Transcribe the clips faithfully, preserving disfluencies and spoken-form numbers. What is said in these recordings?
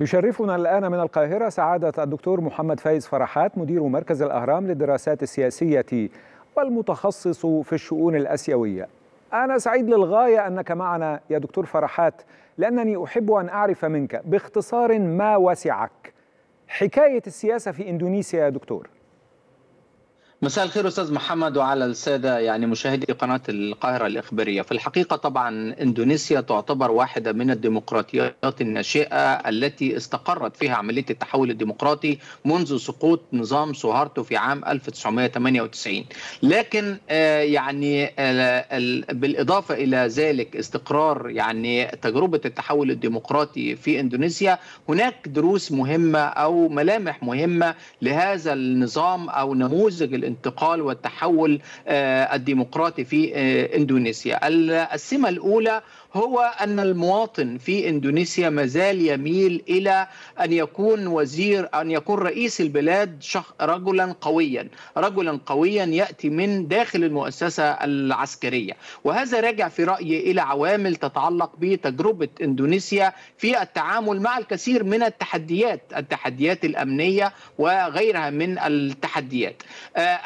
يشرفنا الآن من القاهرة سعادة الدكتور محمد فايز فرحات، مدير مركز الأهرام للدراسات السياسية والمتخصص في الشؤون الآسيوية. أنا سعيد للغاية أنك معنا يا دكتور فرحات، لأنني أحب أن أعرف منك باختصار ما وسعك حكاية السياسة في إندونيسيا يا دكتور. مساء الخير أستاذ محمد وعلى السادة يعني مشاهدي قناة القاهرة الإخبارية. في الحقيقة طبعا إندونيسيا تعتبر واحدة من الديمقراطيات الناشئة التي استقرت فيها عملية التحول الديمقراطي منذ سقوط نظام سوهارتو في عام ألف وتسعمئة وثمانية وتسعين، لكن آه يعني آه بالإضافة إلى ذلك استقرار يعني تجربة التحول الديمقراطي في إندونيسيا، هناك دروس مهمة أو ملامح مهمة لهذا النظام أو نموذج الانتقال والتحول الديمقراطي في إندونيسيا. السمة الأولى هو أن المواطن في إندونيسيا مازال يميل إلى أن يكون وزير أن يكون رئيس البلاد شخ رجلا قويا رجلا قويا يأتي من داخل المؤسسة العسكرية، وهذا راجع في رأيي إلى عوامل تتعلق بتجربة إندونيسيا في التعامل مع الكثير من التحديات التحديات الأمنية وغيرها من التحديات.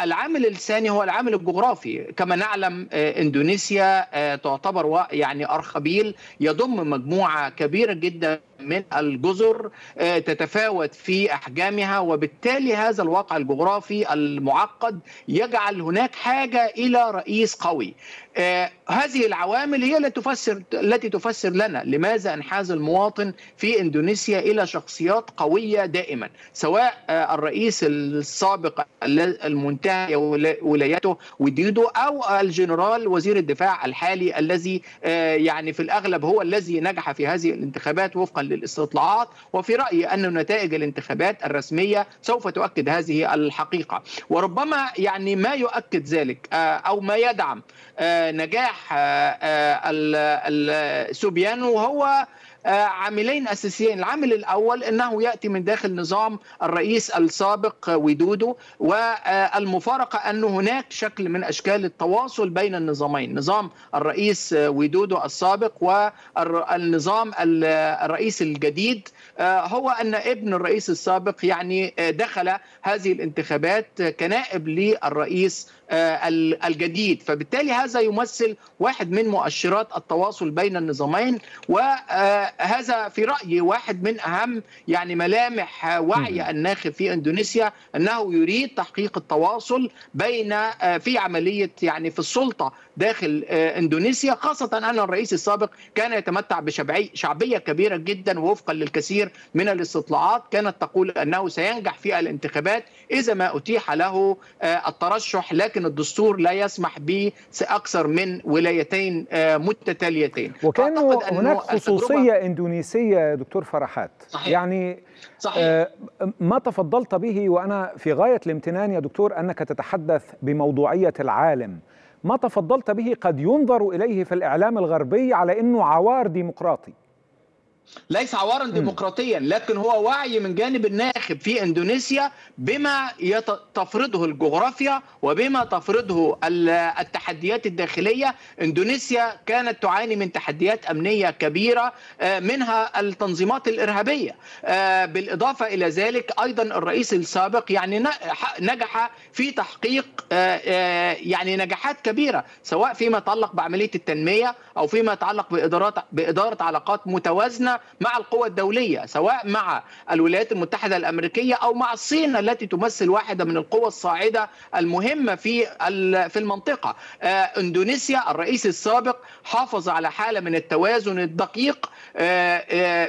العامل الثاني هو العامل الجغرافي. كما نعلم إندونيسيا تعتبر يعني أرخبيل يضم مجموعة كبيرة جدا من الجزر تتفاوت في أحجامها، وبالتالي هذا الواقع الجغرافي المعقد يجعل هناك حاجة إلى رئيس قوي. هذه العوامل هي التي تفسر التي تفسر لنا لماذا انحاز المواطن في إندونيسيا إلى شخصيات قوية دائما، سواء الرئيس السابق المنتهي ولايته ويدودو أو الجنرال وزير الدفاع الحالي الذي يعني في الأغلب هو الذي نجح في هذه الانتخابات وفقا للاستطلاعات، وفي رأيي أن نتائج الانتخابات الرسمية سوف تؤكد هذه الحقيقة، وربما يعني ما يؤكد ذلك أو ما يدعم نجاح سبيانو هو عاملين أساسيين. العامل الأول أنه يأتي من داخل نظام الرئيس السابق ويدودو، والمفارقة أن هناك شكل من أشكال التواصل بين النظامين، نظام الرئيس ويدودو السابق والنظام الرئيس الجديد، هو أن ابن الرئيس السابق يعني دخل هذه الانتخابات كنائب للرئيس الجديد، فبالتالي هذا يمثل واحد من مؤشرات التواصل بين النظامين، وهذا في رأيي واحد من أهم يعني ملامح وعي الناخب في إندونيسيا، أنه يريد تحقيق التواصل بين في عملية يعني في السلطة داخل إندونيسيا، خاصة أن الرئيس السابق كان يتمتع بشعبية كبيرة جدا، ووفقا للكثير من الاستطلاعات كانت تقول أنه سينجح في الانتخابات إذا ما أتيح له الترشح، لكن الدستور لا يسمح به أكثر من ولايتين متتاليتين. وكان هناك خصوصية إندونيسية يا دكتور فرحات. صحيح. يعني صحيح. ما تفضلت به وأنا في غاية الامتنان يا دكتور أنك تتحدث بموضوعية العالم، ما تفضلت به قد ينظر إليه في الإعلام الغربي على أنه عوار ديمقراطي. ليس عوارا ديمقراطيا، لكن هو وعي من جانب الناخب في إندونيسيا بما تفرضه الجغرافيا وبما تفرضه التحديات الداخلية. إندونيسيا كانت تعاني من تحديات أمنية كبيرة منها التنظيمات الإرهابية، بالإضافة إلى ذلك أيضا الرئيس السابق يعني نجح في تحقيق يعني نجاحات كبيرة، سواء فيما يتعلق بعملية التنمية أو فيما يتعلق بإدارة علاقات متوازنة مع القوى الدولية، سواء مع الولايات المتحدة الأمريكية أو مع الصين التي تمثل واحدة من القوى الصاعدة المهمة في في المنطقة. إندونيسيا الرئيس السابق حافظ على حالة من التوازن الدقيق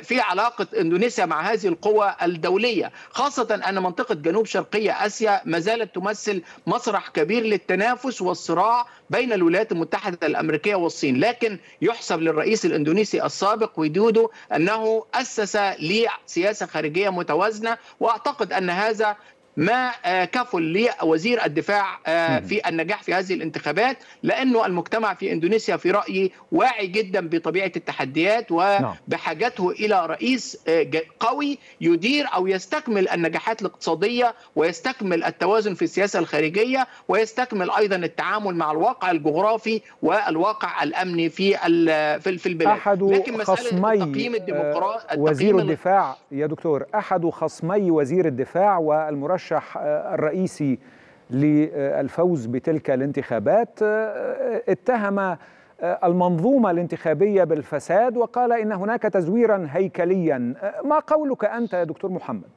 في علاقة إندونيسيا مع هذه القوى الدولية، خاصة أن منطقة جنوب شرقية آسيا ما زالت تمثل مسرح كبير للتنافس والصراع بين الولايات المتحدة الأمريكية والصين، لكن يحسب للرئيس الإندونيسي السابق ويدودو أنه أسس لسياسة خارجية متوازنة، وأعتقد أن هذا ما كفل لوزير الدفاع في النجاح في هذه الانتخابات، لأنه المجتمع في إندونيسيا في رأيي واعي جدا بطبيعة التحديات وبحاجته إلى رئيس قوي يدير أو يستكمل النجاحات الاقتصادية ويستكمل التوازن في السياسة الخارجية ويستكمل أيضا التعامل مع الواقع الجغرافي والواقع الأمني في في البلاد. أحد لكن خصمي التقييم الديمقراطي وزير الدفاع يا دكتور، أحد خصمي وزير الدفاع والمرشح الرئيسي للفوز بتلك الانتخابات اتهم المنظومة الانتخابية بالفساد وقال إن هناك تزويرا هيكليا. ما قولك أنت يا دكتور محمد؟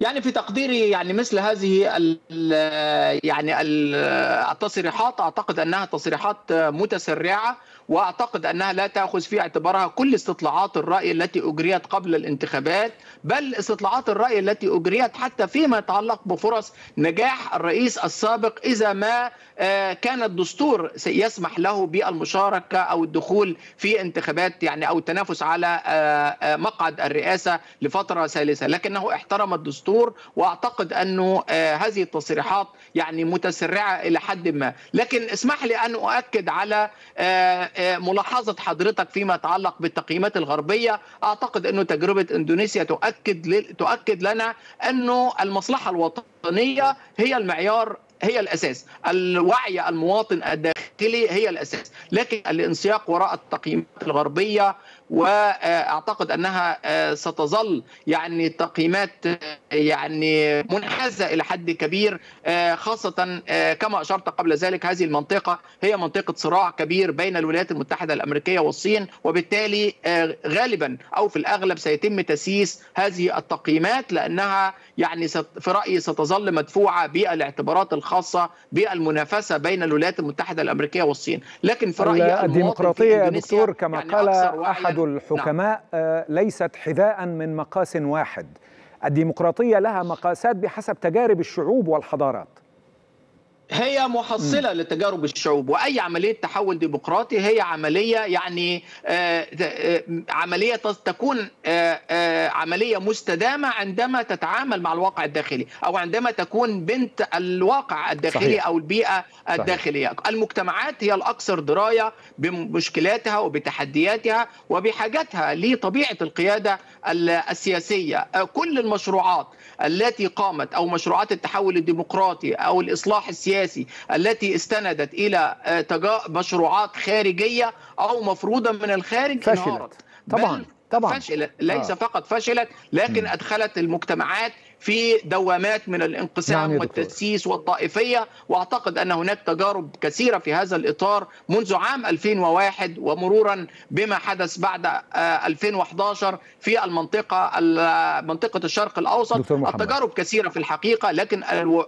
يعني في تقديري يعني مثل هذه ال يعني ال التصريحات أعتقد أنها تصريحات متسرعة، وأعتقد أنها لا تأخذ في اعتبارها كل استطلاعات الرأي التي أجريت قبل الانتخابات، بل استطلاعات الرأي التي أجريت حتى فيما يتعلق بفرص نجاح الرئيس السابق إذا ما كان الدستور يسمح له بالمشاركة أو الدخول في انتخابات يعني أو التنافس على مقعد الرئاسة لفترة ثالثة، لكنه احترم الدستور. وأعتقد أنه هذه التصريحات يعني متسرعة إلى حد ما، لكن اسمح لي أن أؤكد على ملاحظة حضرتك فيما يتعلق بالتقييمات الغربية. أعتقد أنه تجربة إندونيسيا تؤكد تؤكد لنا أنه المصلحة الوطنية هي المعيار، هي الأساس، الوعي المواطن الداخلي هي الأساس، لكن الانسياق وراء التقييمات الغربية واعتقد انها ستظل يعني تقييمات يعني منحازه الى حد كبير، خاصه كما اشرت قبل ذلك هذه المنطقه هي منطقه صراع كبير بين الولايات المتحده الامريكيه والصين، وبالتالي غالبا او في الاغلب سيتم تسييس هذه التقييمات لانها يعني في رايي ستظل مدفوعه بالاعتبارات الخاصه بالمنافسه بين الولايات المتحده الامريكيه والصين، لكن في رايي الديمقراطيه يا دكتور كما يعني قال احد الحكماء ليست حذاء من مقاس واحد، الديمقراطية لها مقاسات بحسب تجارب الشعوب والحضارات، هي محصلة لتجارب الشعوب، وأي عملية تحول ديمقراطي هي عملية يعني عملية تكون عملية مستدامة عندما تتعامل مع الواقع الداخلي أو عندما تكون بنت الواقع الداخلي. صحيح. أو البيئة الداخلية. صحيح. المجتمعات هي الأكثر دراية بمشكلاتها وبتحدياتها وبحاجتها لطبيعة القيادة السياسية. كل المشروعات التي قامت أو مشروعات التحول الديمقراطي أو الإصلاح السياسي التي استندت إلى مشروعات خارجية أو مفروضة من الخارج فشلت طبعا طبعا فشلت. ليس آه. فقط فشلت، لكن م. أدخلت المجتمعات في دوامات من الانقسام نعم والتسييس والطائفية. وأعتقد أن هناك تجارب كثيرة في هذا الإطار منذ عام ألفين وواحد ومرورا بما حدث بعد ألفين وأحد عشر في المنطقة منطقة الشرق الأوسط. التجارب كثيرة في الحقيقة، لكن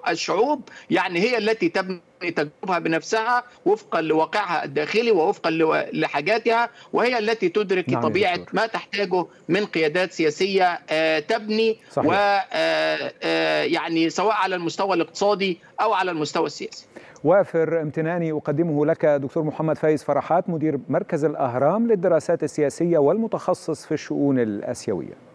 الشعوب يعني هي التي تبني تجربها بنفسها وفقا لواقعها الداخلي ووفقا لحاجاتها، وهي التي تدرك نعم طبيعة دكتور. ما تحتاجه من قيادات سياسية تبني. صحيح. و يعني سواء على المستوى الاقتصادي أو على المستوى السياسي. وافر امتناني أقدمه لك دكتور محمد فايز فرحات، مدير مركز الأهرام للدراسات السياسية والمتخصص في الشؤون الآسيوية.